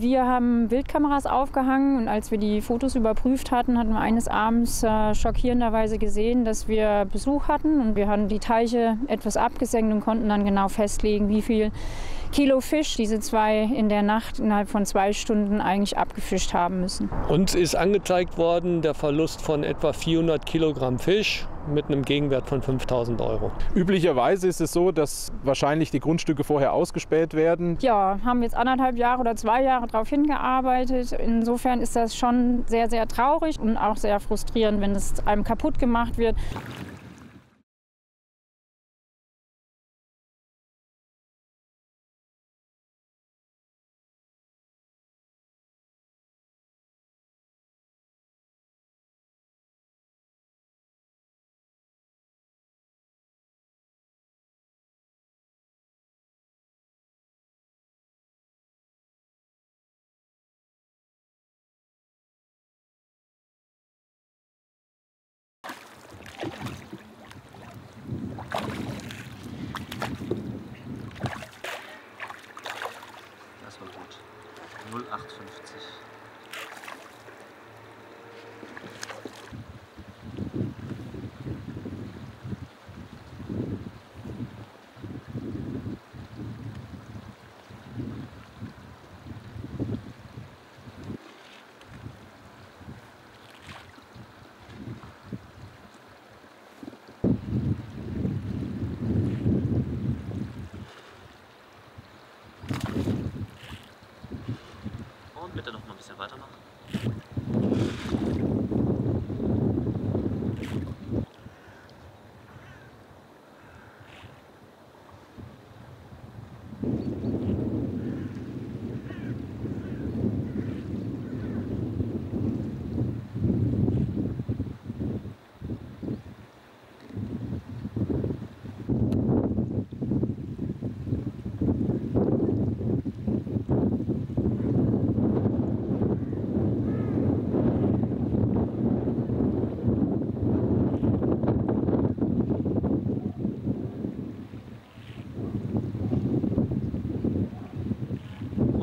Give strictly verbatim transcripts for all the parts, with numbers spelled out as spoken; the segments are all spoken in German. Wir haben Wildkameras aufgehangen und als wir die Fotos überprüft hatten, hatten wir eines Abends äh, schockierenderweise gesehen, dass wir Besuch hatten. Und wir haben die Teiche etwas abgesenkt und konnten dann genau festlegen, wie viel Kilo Fisch diese zwei in der Nacht innerhalb von zwei Stunden eigentlich abgefischt haben müssen. Uns ist angezeigt worden, der Verlust von etwa vierhundert Kilogramm Fisch mit einem Gegenwert von fünftausend Euro. Üblicherweise ist es so, dass wahrscheinlich die Grundstücke vorher ausgespäht werden. Ja, haben jetzt anderthalb Jahre oder zwei Jahre darauf hingearbeitet. Insofern ist das schon sehr, sehr traurig und auch sehr frustrierend, wenn es einem kaputt gemacht wird. Das war gut. null Komma achtundfünfzig. Bitte noch mal ein bisschen weitermachen.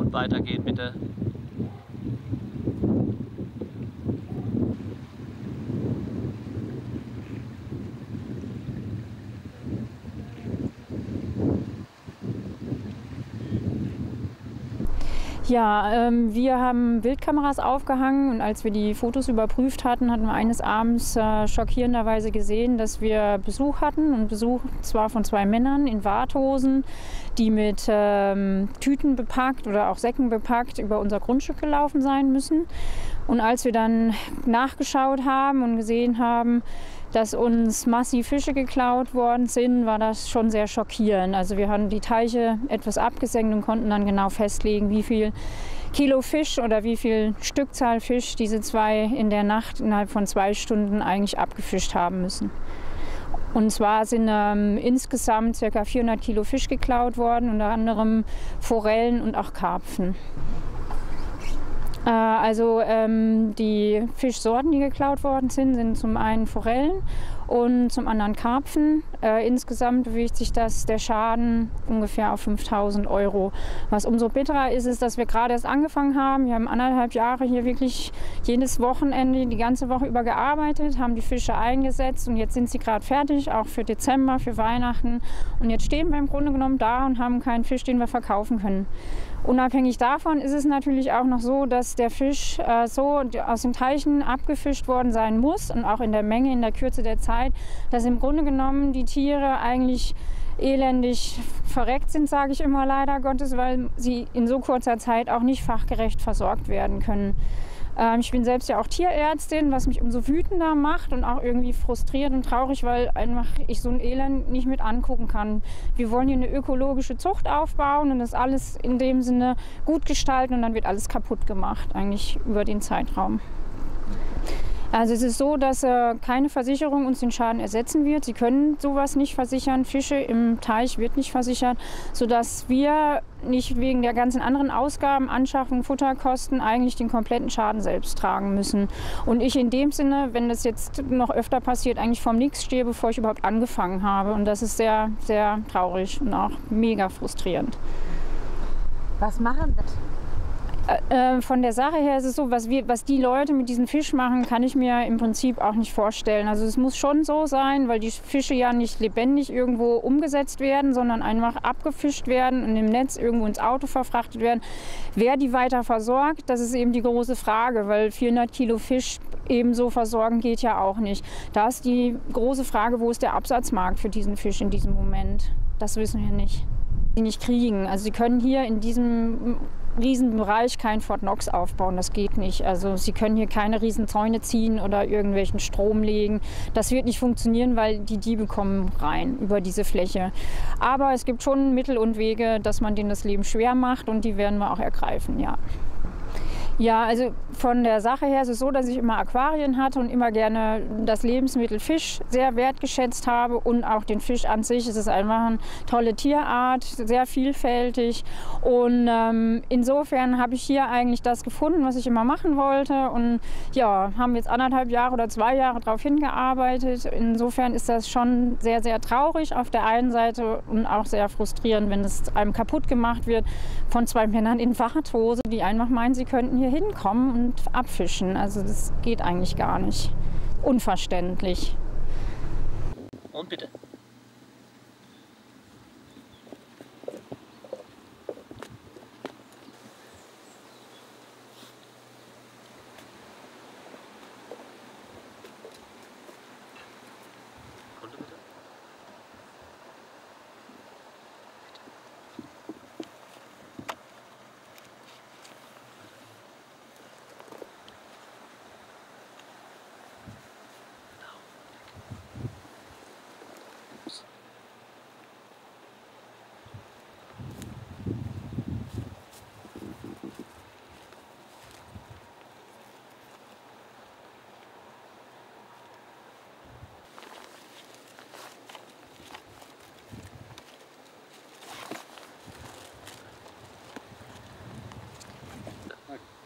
Weitergehen, bitte. Ja, ähm, wir haben Wildkameras aufgehangen und als wir die Fotos überprüft hatten, hatten wir eines Abends äh, schockierenderweise gesehen, dass wir Besuch hatten und Besuch zwar von zwei Männern in Warthosen, die mit ähm, Tüten bepackt oder auch Säcken bepackt über unser Grundstück gelaufen sein müssen. Und als wir dann nachgeschaut haben und gesehen haben, dass uns massiv Fische geklaut worden sind, war das schon sehr schockierend. Also wir haben die Teiche etwas abgesenkt und konnten dann genau festlegen, wie viel Kilo Fisch oder wie viel Stückzahl Fisch diese zwei in der Nacht innerhalb von zwei Stunden eigentlich abgefischt haben müssen. Und zwar sind ähm, insgesamt ca. vierhundert Kilo Fisch geklaut worden, unter anderem Forellen und auch Karpfen. Also ähm, die Fischsorten, die geklaut worden sind, sind zum einen Forellen und zum anderen Karpfen. Äh, insgesamt bewegt sich das der Schaden ungefähr auf fünftausend Euro. Was umso bitterer ist, ist, dass wir gerade erst angefangen haben. Wir haben anderthalb Jahre hier wirklich jedes Wochenende, die ganze Woche über gearbeitet, haben die Fische eingesetzt und jetzt sind sie gerade fertig, auch für Dezember, für Weihnachten. Und jetzt stehen wir im Grunde genommen da und haben keinen Fisch, den wir verkaufen können. Unabhängig davon ist es natürlich auch noch so, dass der Fisch äh, so aus den Teichen abgefischt worden sein muss und auch in der Menge, in der Kürze der Zeit, dass im Grunde genommen die Tiere eigentlich elendig verreckt sind, sage ich immer leider Gottes, weil sie in so kurzer Zeit auch nicht fachgerecht versorgt werden können. Ähm, ich bin selbst ja auch Tierärztin, was mich umso wütender macht und auch irgendwie frustriert und traurig, weil einfach ich so ein Elend nicht mit angucken kann. Wir wollen hier eine ökologische Zucht aufbauen und das alles in dem Sinne gut gestalten und dann wird alles kaputt gemacht, eigentlich über den Zeitraum. Also es ist so, dass äh, keine Versicherung uns den Schaden ersetzen wird. Sie können sowas nicht versichern. Fische im Teich wird nicht versichert, sodass wir nicht wegen der ganzen anderen Ausgaben, Anschaffung, Futterkosten eigentlich den kompletten Schaden selbst tragen müssen. Und ich in dem Sinne, wenn das jetzt noch öfter passiert, eigentlich vorm Nix stehe, bevor ich überhaupt angefangen habe. Und das ist sehr, sehr traurig und auch mega frustrierend. Was machen das? Äh, von der Sache her ist es so, was, wir, was die Leute mit diesem Fisch machen, kann ich mir im Prinzip auch nicht vorstellen. Also es muss schon so sein, weil die Fische ja nicht lebendig irgendwo umgesetzt werden, sondern einfach abgefischt werden und im Netz irgendwo ins Auto verfrachtet werden. Wer die weiter versorgt, das ist eben die große Frage, weil vierhundert Kilo Fisch ebenso versorgen geht ja auch nicht. Da ist die große Frage, wo ist der Absatzmarkt für diesen Fisch in diesem Moment? Das wissen wir nicht. Die nicht kriegen. Also sie können hier in diesem riesen Bereich kein Fort Knox aufbauen, das geht nicht. Also sie können hier keine riesen Zäune ziehen oder irgendwelchen Strom legen. Das wird nicht funktionieren, weil die Diebe kommen rein über diese Fläche. Aber es gibt schon Mittel und Wege, dass man denen das Leben schwer macht, und die werden wir auch ergreifen, ja. Ja, also von der Sache her ist es so, dass ich immer Aquarien hatte und immer gerne das Lebensmittel Fisch sehr wertgeschätzt habe, und auch den Fisch an sich. Es ist einfach eine tolle Tierart, sehr vielfältig, und ähm, insofern habe ich hier eigentlich das gefunden, was ich immer machen wollte, und ja, haben jetzt anderthalb Jahre oder zwei Jahre darauf hingearbeitet. Insofern ist das schon sehr, sehr traurig auf der einen Seite und auch sehr frustrierend, wenn es einem kaputt gemacht wird von zwei Männern in Warthose, die einfach meinen, sie könnten hier hinkommen und abfischen. Also das geht eigentlich gar nicht. Unverständlich. Und bitte.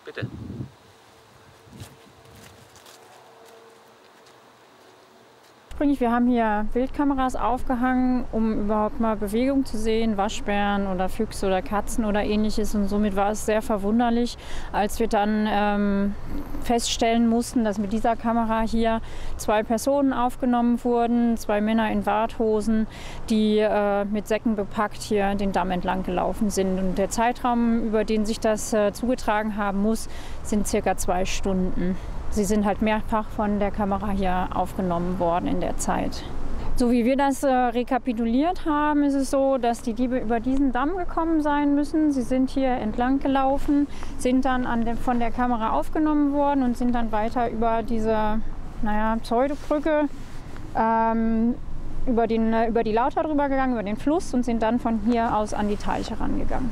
Bitte. Wir haben hier Wildkameras aufgehangen, um überhaupt mal Bewegung zu sehen, Waschbären oder Füchse oder Katzen oder Ähnliches. Und somit war es sehr verwunderlich, als wir dann ähm, feststellen mussten, dass mit dieser Kamera hier zwei Personen aufgenommen wurden, zwei Männer in Warthosen, die äh, mit Säcken bepackt hier den Damm entlang gelaufen sind. Und der Zeitraum, über den sich das äh, zugetragen haben muss, sind circa zwei Stunden. Sie sind halt mehrfach von der Kamera hier aufgenommen worden in der Zeit. So wie wir das äh, rekapituliert haben, ist es so, dass die Diebe über diesen Damm gekommen sein müssen. Sie sind hier entlang gelaufen, sind dann an dem, von der Kamera aufgenommen worden und sind dann weiter über diese, naja, Pseudobrücke, ähm, über, den, über die Lauter drüber gegangen, über den Fluss, und sind dann von hier aus an die Teiche rangegangen.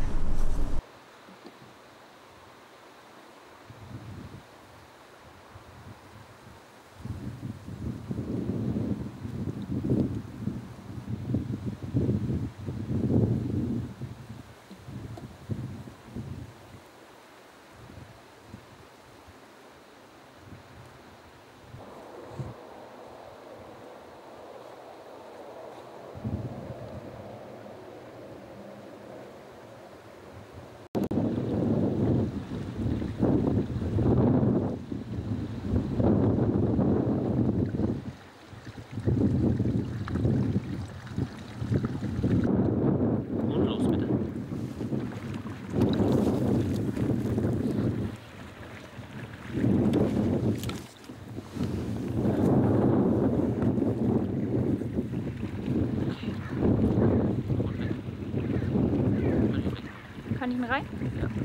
Rein? Ja.